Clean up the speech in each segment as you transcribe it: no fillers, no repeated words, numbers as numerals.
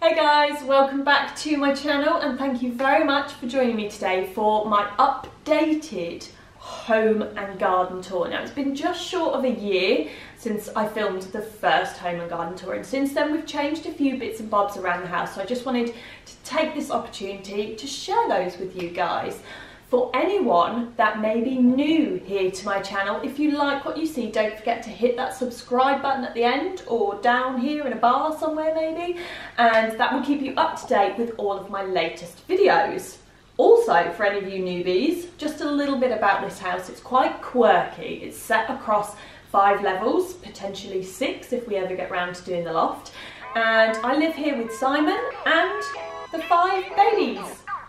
Hey guys, welcome back to my channel and thank you very much for joining me today for my updated home and garden tour. Now it's been just short of a year since I filmed the first home and garden tour, and since then we've changed a few bits and bobs around the house, so I just wanted to take this opportunity to share those with you guys. For anyone that may be new here to my channel, if you like what you see, don't forget to hit that subscribe button at the end or down here in a bar somewhere maybe, and that will keep you up to date with all of my latest videos. Also, for any of you newbies, just a little bit about this house. It's quite quirky. It's set across 5 levels, potentially 6 if we ever get round to doing the loft. And I live here with Simon and the 5 babies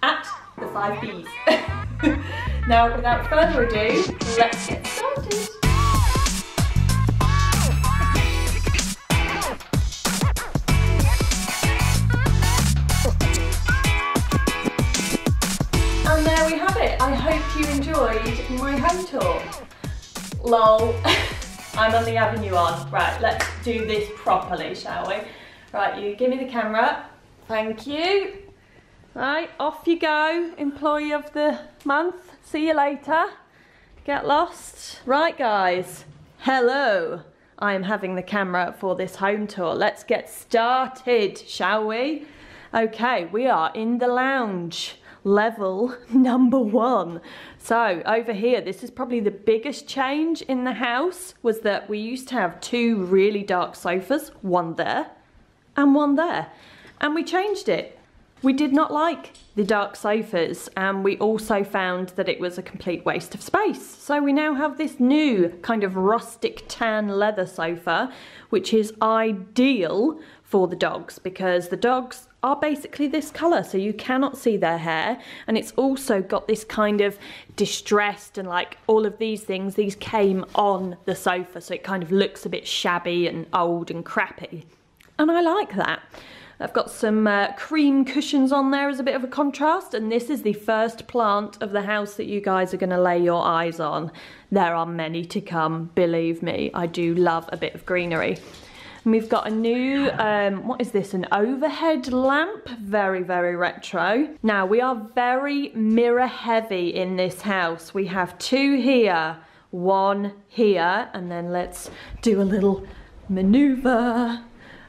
at the 5 Bs. Now, without further ado, let's get started. And there we have it. I hope you enjoyed my home tour. Lol, I'm on the avenue on. Right, let's do this properly, shall we? Right, you give me the camera. Thank you. Right, off you go, employee of the month. See you later. Get lost. Right guys, hello. I am having the camera for this home tour. Let's get started, shall we? Okay, we are in the lounge, level number 1. So over here, this is probably the biggest change in the house, was that we used to have 2 really dark sofas, one there and one there. And we changed it. We did not like the dark sofas, and we also found that it was a complete waste of space. So we now have this new kind of rustic tan leather sofa, which is ideal for the dogs because the dogs are basically this colour, so you cannot see their hair, and it's also got this kind of distressed and like all of these things, these came on the sofa, so it kind of looks a bit shabby and old and crappy, and I like that. I've got some cream cushions on there as a bit of a contrast, and this is the first plant of the house that you guys are going to lay your eyes on. There are many to come, believe me. I do love a bit of greenery. And we've got a new, what is this, an overhead lamp? Very, very retro. Now, we are very mirror heavy in this house. We have 2 here, 1 here, and then let's do a little maneuver.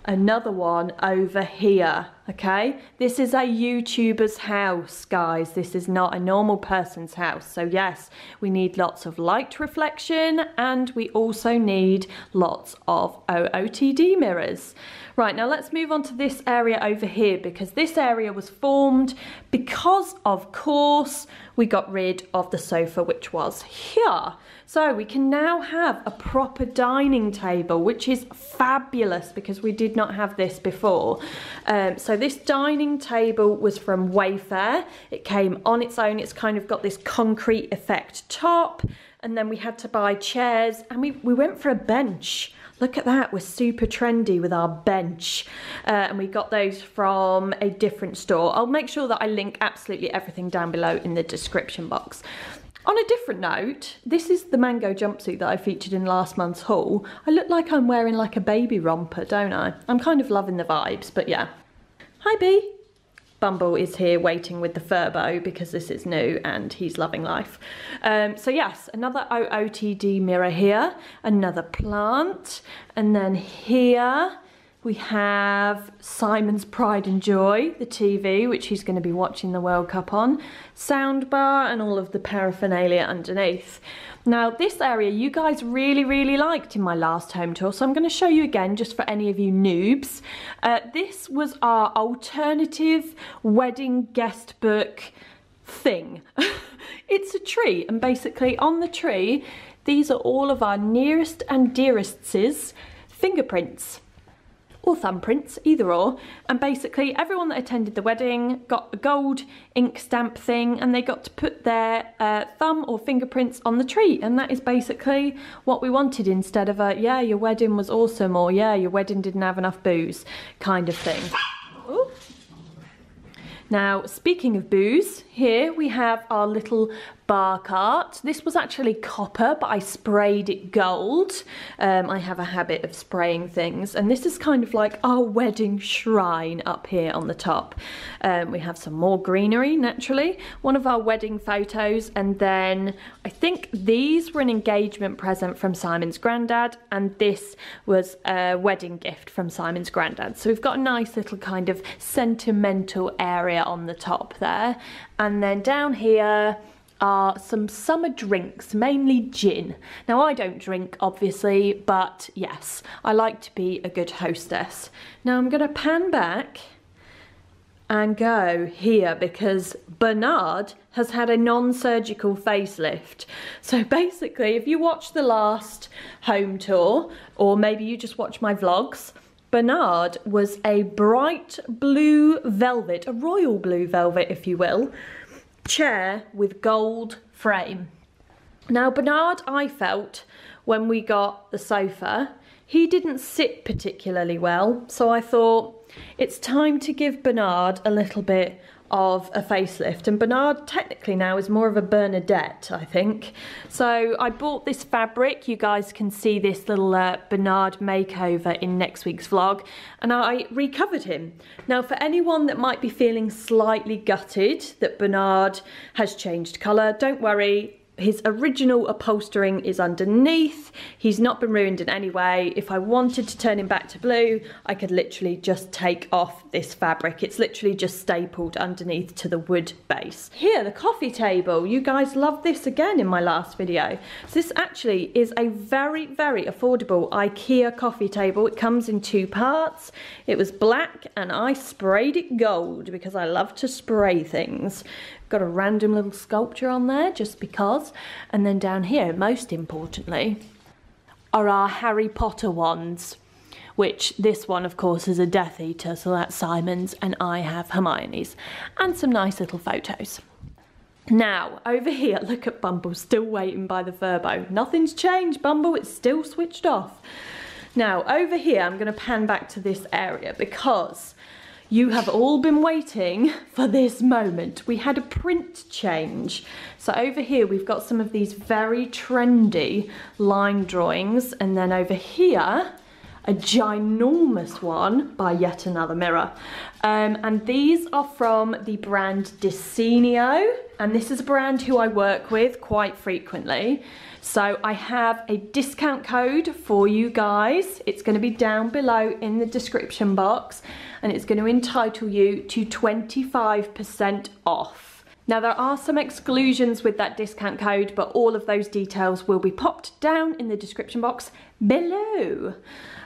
Another one over here, okay? This is a YouTuber's house, guys. This is not a normal person's house. So yes, we need lots of light reflection, and we also need lots of OOTD mirrors. Right, now let's move on to this area over here, because this area was formed because, of course, we got rid of the sofa which was here. So we can now have a proper dining table, which is fabulous because we did not have this before. So this dining table was from Wayfair. It came on its own. It's kind of got this concrete effect top, and then we had to buy chairs, and we went for a bench. Look at that, we're super trendy with our bench. And we got those from a different store. I'll make sure that I link absolutely everything down below in the description box. On a different note, this is the mango jumpsuit that I featured in last month's haul. I look like I'm wearing like a baby romper, don't I? I'm kind of loving the vibes, but yeah. Hi, Bee. Bumble is here waiting with the Furbo because this is new and he's loving life. So yes, another OOTD mirror here, another plant, and then here we have Simon's pride and joy, the TV, which he's going to be watching the World Cup on, soundbar, and all of the paraphernalia underneath. Now this area you guys really, really liked in my last home tour, so I'm going to show you again just for any of you noobs. This was our alternative wedding guest book thing. It's a tree, and basically on the tree, these are all of our nearest and dearest's fingerprints. Or thumbprints, either or, and basically everyone that attended the wedding got a gold ink stamp thing, and they got to put their thumb or fingerprints on the tree, and that is basically what we wanted instead of a yeah your wedding was awesome or yeah your wedding didn't have enough booze kind of thing. Ooh. Now speaking of booze, here we have our little bar cart. This was actually copper, but I sprayed it gold. I have a habit of spraying things, and this is kind of like our wedding shrine up here on the top. We have some more greenery, naturally. One of our wedding photos, and then I think these were an engagement present from Simon's granddad, and this was a wedding gift from Simon's granddad. So we've got a nice little kind of sentimental area on the top there. And then down here are some summer drinks, mainly gin. Now, I don't drink, obviously, but yes, I like to be a good hostess. Now I'm gonna pan back and go here because Bernard has had a non-surgical facelift. So basically, if you watch the last home tour, or maybe you just watch my vlogs, Bernard was a bright blue velvet, a royal blue velvet, if you will, chair with gold frame. Now Bernard, I felt, when we got the sofa, he didn't sit particularly well, so I thought it's time to give Bernard a little bit of a facelift. And Bernard technically now is more of a Bernadette, I think. So I bought this fabric. You guys can see this little Bernard makeover in next week's vlog, and I recovered him. Now, for anyone that might be feeling slightly gutted that Bernard has changed colour, don't worry. His original upholstering is underneath. He's not been ruined in any way. If I wanted to turn him back to blue, I could literally just take off this fabric. It's literally just stapled underneath to the wood base. Here, the coffee table. You guys loved this again in my last video. So this actually is a very, very affordable IKEA coffee table. It comes in two parts. It was black and I sprayed it gold because I love to spray things. Got a random little sculpture on there just because. And then down here, most importantly, are our Harry Potter wands, which this one of course is a Death Eater, so that's Simon's, and I have Hermione's, and some nice little photos. Now over here, look at Bumble still waiting by the Furbo. Nothing's changed, Bumble, it's still switched off. Now over here, I'm gonna pan back to this area because you have all been waiting for this moment. We had a print change. So over here, we've got some of these very trendy line drawings. And then over here, a ginormous one by Yet Another Mirror. And these are from the brand Desenio. And this is a brand who I work with quite frequently. So I have a discount code for you guys. It's going to be down below in the description box, and it's going to entitle you to 25% off. Now, there are some exclusions with that discount code, but all of those details will be popped down in the description box below.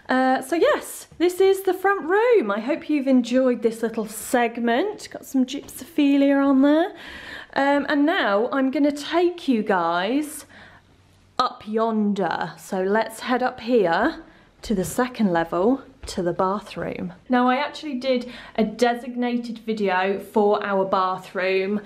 So yes, this is the front room. I hope you've enjoyed this little segment. Got some gypsophilia on there. And now I'm gonna take you guys up yonder. So let's head up here to the second level, to the bathroom. Now, I actually did a designated video for our bathroom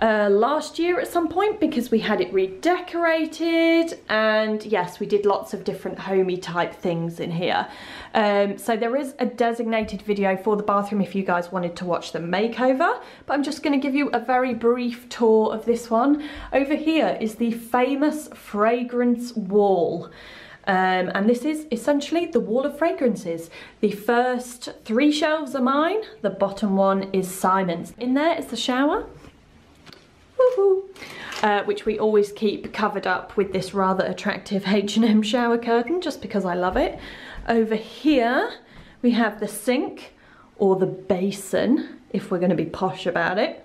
last year at some point because we had it redecorated, and yes, we did lots of different homey type things in here. So there is a designated video for the bathroom if you guys wanted to watch the makeover, but I'm just going to give you a very brief tour of this one. Over here is the famous fragrance wall. And this is essentially the wall of fragrances. The first three shelves are mine, the bottom one is Simon's. In there is the shower, woohoo, which we always keep covered up with this rather attractive H&M shower curtain just because I love it. Over here we have the sink, or the basin if we're going to be posh about it.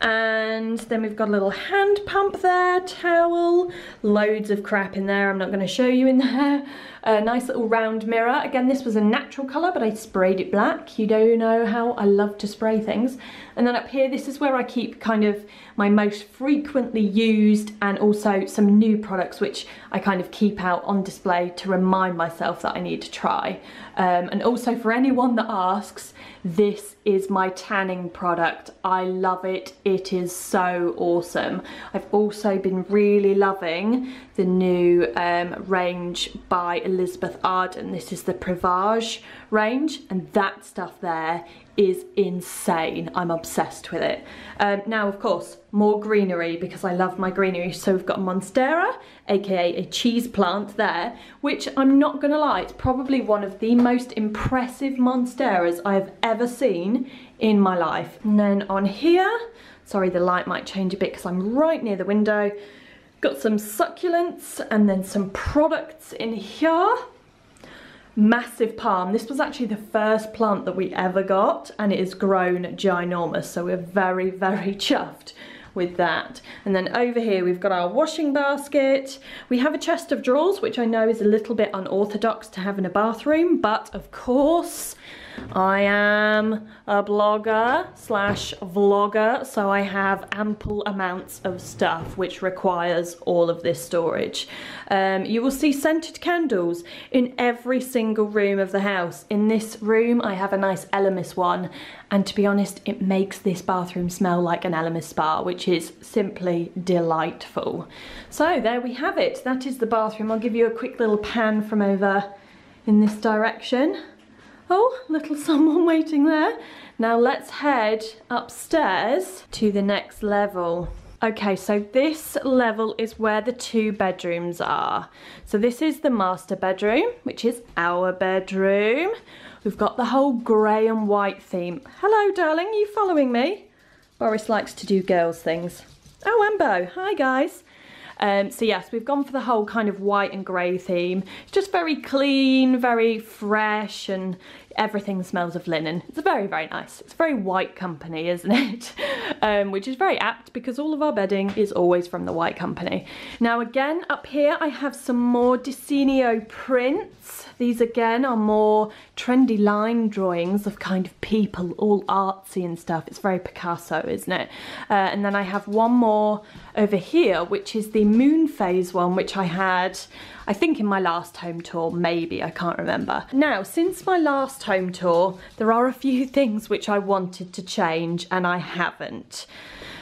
And then we've got a little hand pump there, towel, loads of crap in there, I'm not going to show you in there. A nice little round mirror. Again, this was a natural colour, but I sprayed it black. You don't know how I love to spray things. And then up here, this is where I keep kind of my most frequently used and also some new products, which I kind of keep out on display to remind myself that I need to try. And also for anyone that asks, this is my tanning product. I love it. It is so awesome. I've also been really loving the new range by Elizabeth Arden. This is the Prevage range, and that stuff there is insane. I'm obsessed with it. Now, of course, more greenery because I love my greenery. So we've got Monstera, aka a cheese plant there, which I'm not gonna lie, it's probably one of the most impressive Monsteras I've ever seen in my life. And then on here, sorry, the light might change a bit because I'm right near the window. Got some succulents and then some products in here. Massive palm. This was actually the first plant that we ever got and it has grown ginormous, so we're very, very chuffed with that. And then over here we've got our washing basket. We have a chest of drawers, which I know is a little bit unorthodox to have in a bathroom, but of course I am a blogger slash vlogger, so I have ample amounts of stuff which requires all of this storage. You will see scented candles in every single room of the house. In this room I have a nice Elemis one, and to be honest it makes this bathroom smell like an Elemis spa, which is simply delightful. So there we have it, that is the bathroom. I'll give you a quick little pan from over in this direction. Oh, little someone waiting there. Now let's head upstairs to the next level. Okay, so this level is where the two bedrooms are. So this is the master bedroom, which is our bedroom. We've got the whole grey and white theme. Hello, darling, are you following me? Boris likes to do girls things. Oh, Ambo, hi guys. So yes, we've gone for the whole kind of white and grey theme. It's just very clean, very fresh, and everything smells of linen. It's very, very nice. It's very White Company, isn't it? Which is very apt because all of our bedding is always from the White Company. Now again, up here I have some more Desenio prints. These again are more trendy line drawings of kind of people, all artsy and stuff. It's very Picasso, isn't it? And then I have one more over here, which is the moon phase one, which I had, I think, in my last home tour, maybe, I can't remember. Now, since my last home tour, there are a few things which I wanted to change and I haven't.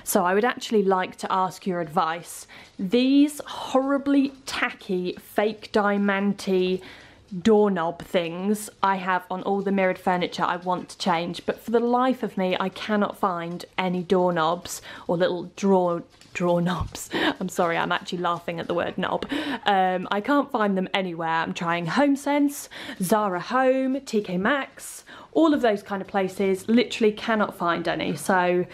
So I would actually like to ask your advice. These horribly tacky, fake diamante doorknob things I have on all the mirrored furniture I want to change, but for the life of me I cannot find any doorknobs or little draw knobs. I'm sorry, I'm actually laughing at the word knob. I can't find them anywhere. I'm trying Homesense, Zara Home, TK Maxx, all of those kind of places, literally cannot find any. So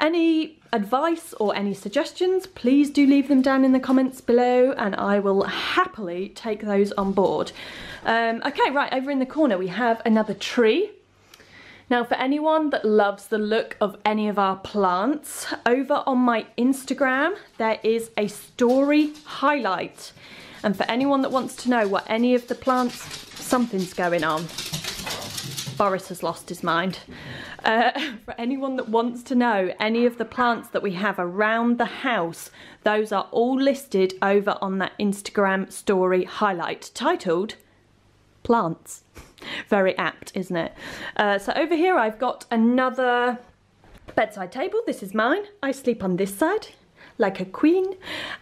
any advice or any suggestions, please do leave them down in the comments below and I will happily take those on board. Okay, right, over in the corner we have another tree. Now, for anyone that loves the look of any of our plants, over on my Instagram there is a story highlight, and for anyone that wants to know what any of the plants, something's going on. Boris has lost his mind. For anyone that wants to know any of the plants that we have around the house, those are all listed over on that Instagram story highlight titled Plants. Very apt, isn't it? So over here I've got another bedside table. This is mine. I sleep on this side like a queen.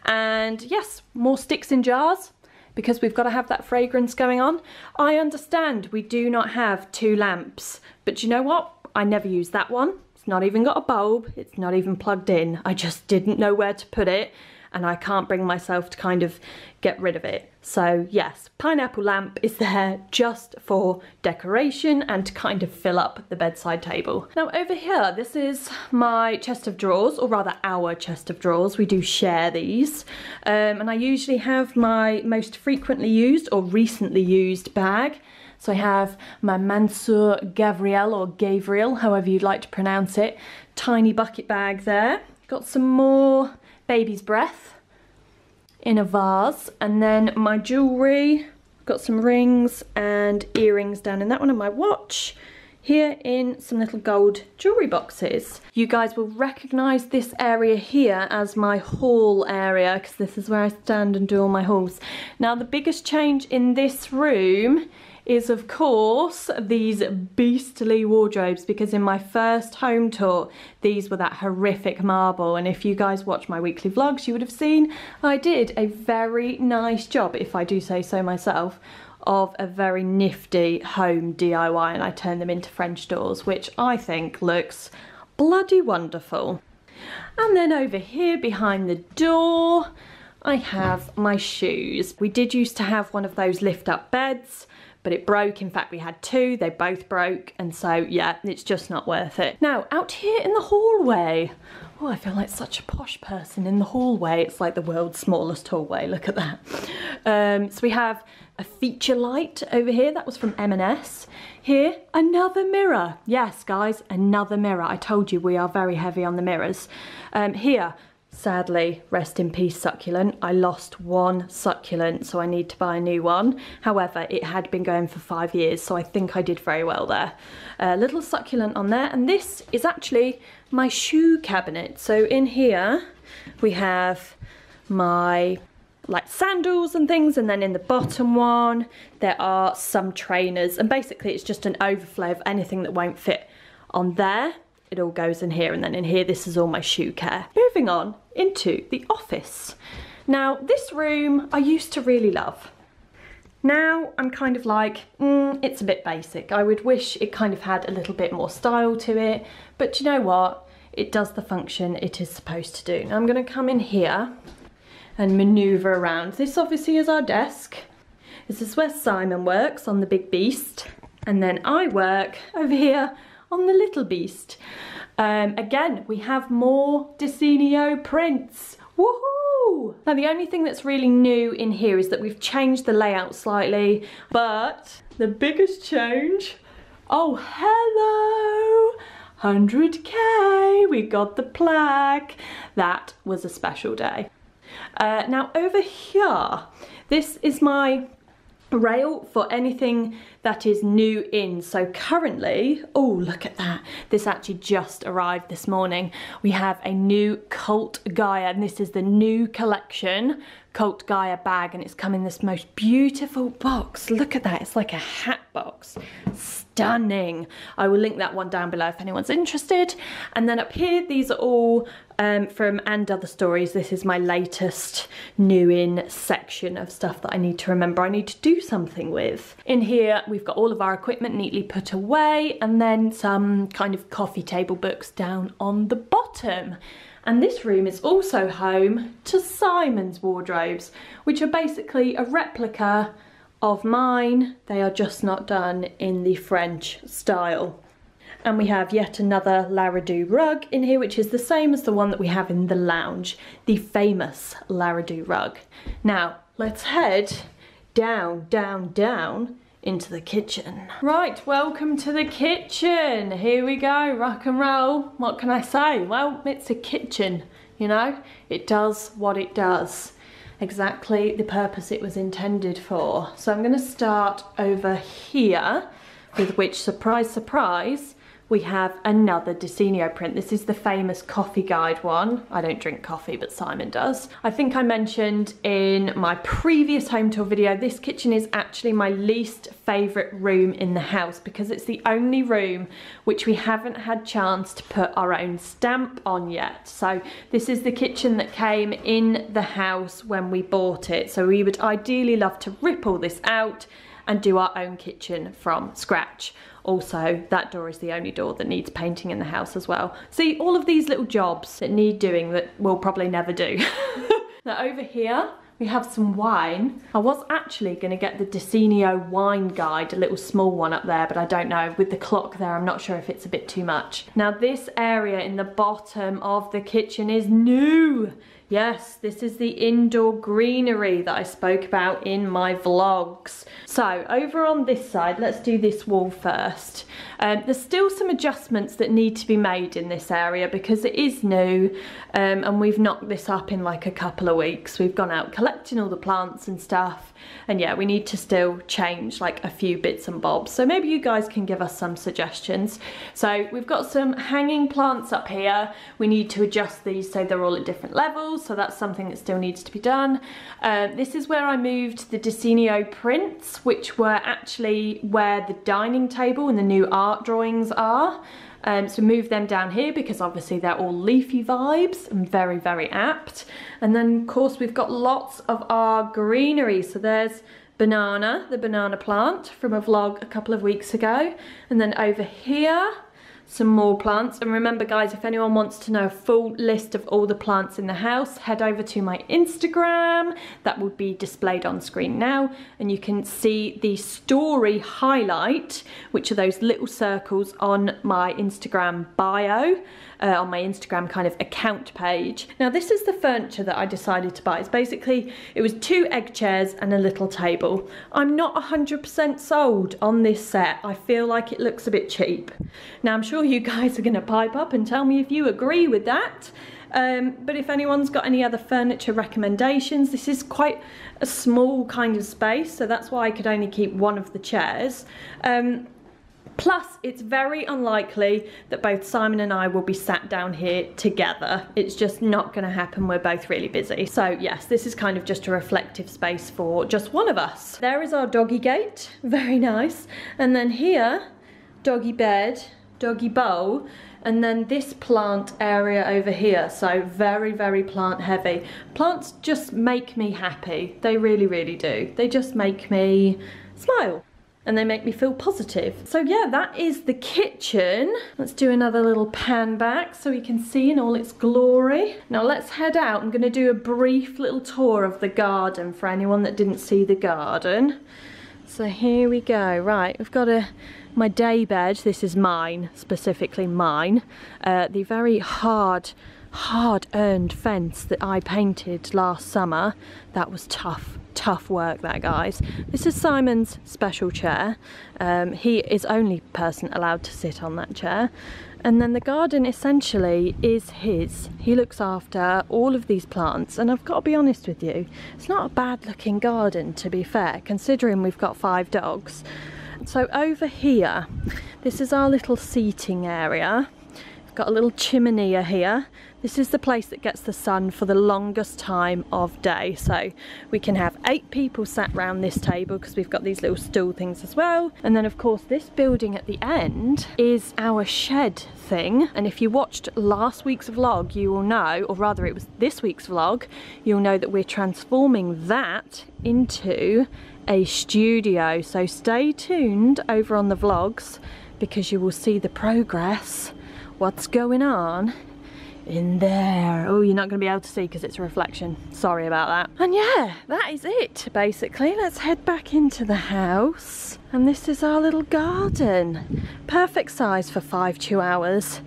And yes, more sticks in jars, because we've got to have that fragrance going on. I understand we do not have two lamps, but you know what? I never use that one. It's not even got a bulb. It's not even plugged in. I just didn't know where to put it, and I can't bring myself to kind of get rid of it. So yes, pineapple lamp is there just for decoration and to kind of fill up the bedside table. Now over here, this is my chest of drawers, or rather our chest of drawers. We do share these. And I usually have my most frequently used or recently used bag. So I have my Mansur Gabriel, or Gabriel, however you'd like to pronounce it, tiny bucket bag there. Got some more baby's breath in a vase, and then my jewellery. Got some rings and earrings down in that one, and my watch here in some little gold jewellery boxes. You guys will recognise this area here as my haul area, because this is where I stand and do all my hauls. Now the biggest change in this room is, of course, these beastly wardrobes, because in my first home tour these were that horrific marble, and if you guys watch my weekly vlogs you would have seen I did a very nice job, if I do say so myself, of a very nifty home DIY and I turned them into French doors, which I think looks bloody wonderful. And then over here behind the door I have my shoes. We did used to have one of those lift up beds, but it broke. In fact, we had two, they both broke, and so yeah, it's just not worth it. Now out here in the hallway, oh, I feel like such a posh person in the hallway. It's like the world's smallest hallway, look at that. So we have a feature light over here, that was from M&S. Here, another mirror. Yes guys, another mirror. I told you we are very heavy on the mirrors. Here, sadly, rest in peace succulent. I lost one succulent, so I need to buy a new one. However, it had been going for 5 years, so I think I did very well there. A little succulent on there, and this is actually my shoe cabinet. So in here, we have my like sandals and things, and then in the bottom one, there are some trainers, and basically it's just an overflow of anything that won't fit on there. It all goes in here, and then in here this is all my shoe care. Moving on into the office. Now this room I used to really love. Now I'm kind of like, it's a bit basic. I would wish it kind of had a little bit more style to it, but you know what? It does the function it is supposed to do. Now I'm going to come in here and manoeuvre around. This obviously is our desk. This is where Simon works on the big beast, and then I work over here on the little beast. Again, we have more Desenio prints. Woohoo! Now the only thing that's really new in here is that we've changed the layout slightly, but the biggest change, oh hello! 100k, we got the plaque. That was a special day. Now over here, this is my rail for anything that is new in. So currently, oh look at that, this actually just arrived this morning. We have a new Cult Gaia, and this is the new collection Cult Gaia bag, and it's come in this most beautiful box. Look at that, it's like a hat box. Stunning. I will link that one down below if anyone's interested. And then up here, these are all from & Other Stories. This is my latest new in section of stuff that I need to remember I need to do something with. In here, we've got all of our equipment neatly put away, and then some kind of coffee table books down on the bottom. And this room is also home to Simon's wardrobes, which are basically a replica of mine. They are just not done in the French style. And we have yet another Laradoo rug in here, which is the same as the one that we have in the lounge, the famous Laradoo rug. Now let's head down into the kitchen. Right, welcome to the kitchen. Here we go, rock and roll. What can I say? Well, it's a kitchen, you know? It does what it does. Exactly the purpose it was intended for. So I'm going to start over here, with which, surprise, surprise, we have another Desenio print. This is the famous coffee guide one. I don't drink coffee, but Simon does. I think I mentioned in my previous home tour video, this kitchen is actually my least favourite room in the house because it's the only room which we haven't had chance to put our own stamp on yet. So this is the kitchen that came in the house when we bought it. So we would ideally love to rip all this out and do our own kitchen from scratch. Also, that door is the only door that needs painting in the house as well. See, all of these little jobs that need doing that we'll probably never do. Now over here, we have some wine. I was actually gonna get the Desenio wine guide, a little small one up there, but I don't know, with the clock there, I'm not sure if it's a bit too much. Now this area in the bottom of the kitchen is new. Yes, this is the indoor greenery that I spoke about in my vlogs. So over on this side, let's do this wall first. There's still some adjustments that need to be made in this area because it is new, and we've knocked this up in like a couple of weeks. We've gone out collecting all the plants and stuff, and yeah, we need to still change like a few bits and bobs. So maybe you guys can give us some suggestions. So we've got some hanging plants up here. We need to adjust these so they're all at different levels. So that's something that still needs to be done. This is where I moved the Desenio prints, which were actually where the dining table and the new art drawings are. So move them down here because obviously they're all leafy vibes and very, very apt. And then of course we've got lots of our greenery. So there's banana, the banana plant from a vlog a couple of weeks ago. And then over here, some more plants. And remember guys, if anyone wants to know a full list of all the plants in the house, head over to my Instagram. That will be displayed on screen now. And you can see the story highlight, which are those little circles on my Instagram bio, on my Instagram kind of account page. Now this is the furniture that I decided to buy. It's basically, it was two egg chairs and a little table. I'm not 100% sold on this set. I feel like it looks a bit cheap. Now I'm sure you guys are going to pipe up and tell me if you agree with that, but if anyone's got any other furniture recommendations, this is quite a small kind of space, so that's why I could only keep one of the chairs. Plus, it's very unlikely that both Simon and I will be sat down here together. It's just not going to happen. We're both really busy. So yes, this is kind of just a reflective space for just one of us. There is our doggy gate. Very nice. And then here, doggy bed, doggy bowl, and then this plant area over here. So very, very plant heavy. Plants just make me happy. They really, really do. They just make me smile and they make me feel positive. So yeah, that is the kitchen. Let's do another little pan back so we can see in all its glory. Now let's head out. I'm going to do a brief little tour of the garden for anyone that didn't see the garden. So here we go. Right, we've got my day bed. This is mine, specifically mine. The very hard-earned fence that I painted last summer. That was tough work, that, guys. This is Simon's special chair. He is only person allowed to sit on that chair. And then the garden essentially is his. He looks after all of these plants, and I've got to be honest with you, it's not a bad looking garden, to be fair, considering we've got 5 dogs. So over here, this is our little seating area. We've got a little chiminea here. This is the place that gets the sun for the longest time of day. So we can have 8 people sat round this table because we've got these little stool things as well. And then of course this building at the end is our shed thing. And if you watched last week's vlog, you will know, or rather it was this week's vlog, you'll know that we're transforming that into a studio. So stay tuned over on the vlogs because you will see the progress, what's going on in there. Oh, you're not going to be able to see because it's a reflection. Sorry about that. And yeah, that is it basically. Let's head back into the house. And this is our little garden. Perfect size for 5 chihuahuas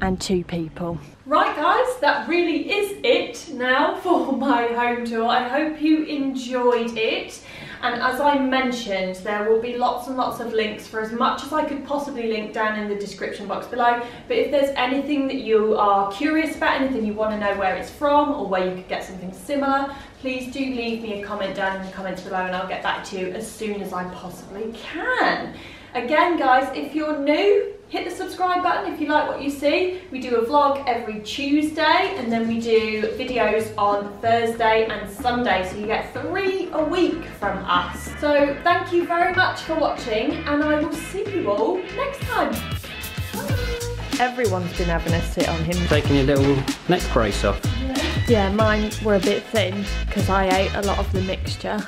and 2 people. Right guys, that really is it now for my home tour. I hope you enjoyed it. And as I mentioned, there will be lots and lots of links for as much as I could possibly link down in the description box below. But if there's anything that you are curious about, anything you want to know where it's from or where you could get something similar, please do leave me a comment down in the comments below and I'll get back to you as soon as I possibly can. Again guys, if you're new, hit the subscribe button if you like what you see. We do a vlog every Tuesday and then we do videos on Thursday and Sunday, so you get 3 a week from us. So thank you very much for watching and I will see you all next time. Bye. Everyone's been having a sit on him. Taking a little neck brace off. Yeah, mine were a bit thin because I ate a lot of the mixture.